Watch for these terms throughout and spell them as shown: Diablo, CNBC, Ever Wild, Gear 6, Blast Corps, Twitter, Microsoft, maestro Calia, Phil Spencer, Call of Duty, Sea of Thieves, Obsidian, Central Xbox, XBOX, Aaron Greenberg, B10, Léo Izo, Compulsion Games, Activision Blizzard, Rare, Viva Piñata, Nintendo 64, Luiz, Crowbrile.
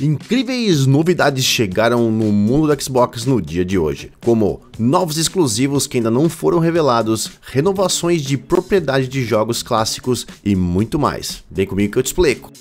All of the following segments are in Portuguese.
Incríveis novidades chegaram no mundo do Xbox no dia de hoje, como novos exclusivos que ainda não foram revelados, renovações de propriedade de jogos clássicos e muito mais. Vem comigo que eu te explico.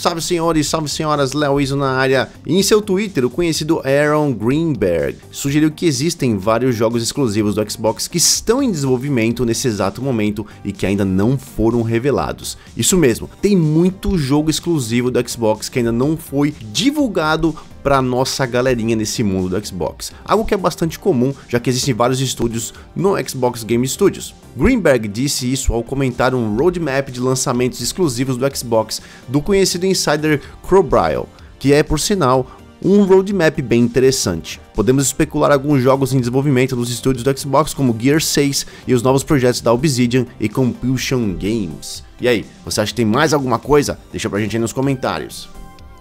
Salve senhores, salve senhoras, Léo Izo na área. Em seu Twitter, o conhecido Aaron Greenberg sugeriu que existem vários jogos exclusivos do Xbox que estão em desenvolvimento nesse exato momento e que ainda não foram revelados. Isso mesmo, tem muito jogo exclusivo do Xbox que ainda não foi divulgado para nossa galerinha nesse mundo do Xbox, algo que é bastante comum, já que existem vários estúdios no Xbox Game Studios. Greenberg disse isso ao comentar um roadmap de lançamentos exclusivos do Xbox do conhecido insider Crowbrile, que é, por sinal, um roadmap bem interessante. Podemos especular alguns jogos em desenvolvimento dos estúdios do Xbox, como Gear 6 e os novos projetos da Obsidian e Compulsion Games. E aí, você acha que tem mais alguma coisa? Deixa pra gente aí nos comentários.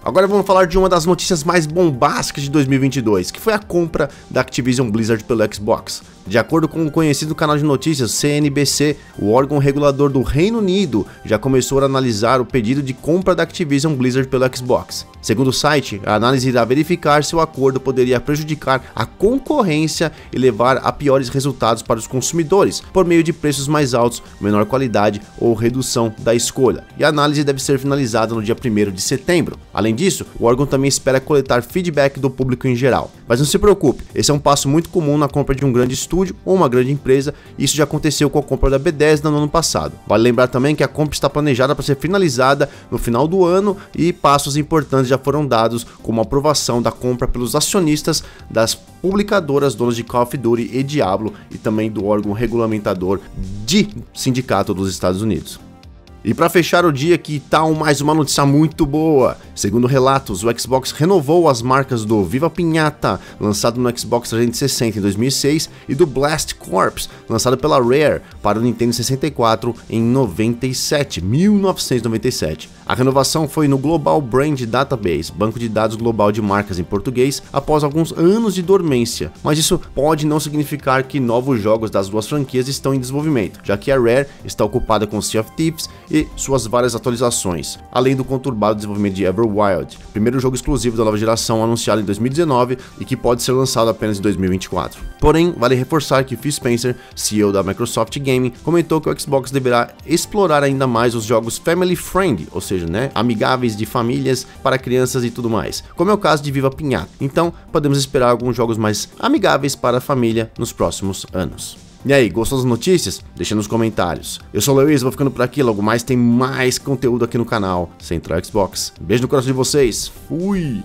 Agora vamos falar de uma das notícias mais bombásticas de 2022, que foi a compra da Activision Blizzard pelo Xbox. De acordo com o conhecido canal de notícias CNBC, o órgão regulador do Reino Unido já começou a analisar o pedido de compra da Activision Blizzard pelo Xbox. Segundo o site, a análise irá verificar se o acordo poderia prejudicar a concorrência e levar a piores resultados para os consumidores, por meio de preços mais altos, menor qualidade ou redução da escolha. E a análise deve ser finalizada no dia 1º de setembro. Além disso, o órgão também espera coletar feedback do público em geral. Mas não se preocupe, esse é um passo muito comum na compra de um grande estúdio ou uma grande empresa, e isso já aconteceu com a compra da B10 no ano passado. Vale lembrar também que a compra está planejada para ser finalizada no final do ano e passos importantes já foram dados, como a aprovação da compra pelos acionistas das publicadoras donas de Call of Duty e Diablo e também do órgão regulamentador de sindicato dos Estados Unidos. E para fechar o dia, que tal mais uma notícia muito boa? Segundo relatos, o Xbox renovou as marcas do Viva Piñata, lançado no Xbox 360 em 2006, e do Blast Corps, lançado pela Rare, para o Nintendo 64 em 1997. A renovação foi no Global Brand Database, banco de dados global de marcas em português, após alguns anos de dormência, mas isso pode não significar que novos jogos das duas franquias estão em desenvolvimento, já que a Rare está ocupada com Sea of Thieves e suas várias atualizações, além do conturbado desenvolvimento de Ever Wild, primeiro jogo exclusivo da nova geração anunciado em 2019 e que pode ser lançado apenas em 2024. Porém, vale reforçar que Phil Spencer, CEO da Microsoft Gaming, comentou que o Xbox deverá explorar ainda mais os jogos family friendly, ou seja, amigáveis de famílias, para crianças e tudo mais, como é o caso de Viva Piñata. Então, podemos esperar alguns jogos mais amigáveis para a família nos próximos anos. E aí, gostou das notícias? Deixa nos comentários. Eu sou o Luiz, vou ficando por aqui, logo mais tem mais conteúdo aqui no canal Central Xbox. Beijo no coração de vocês, fui!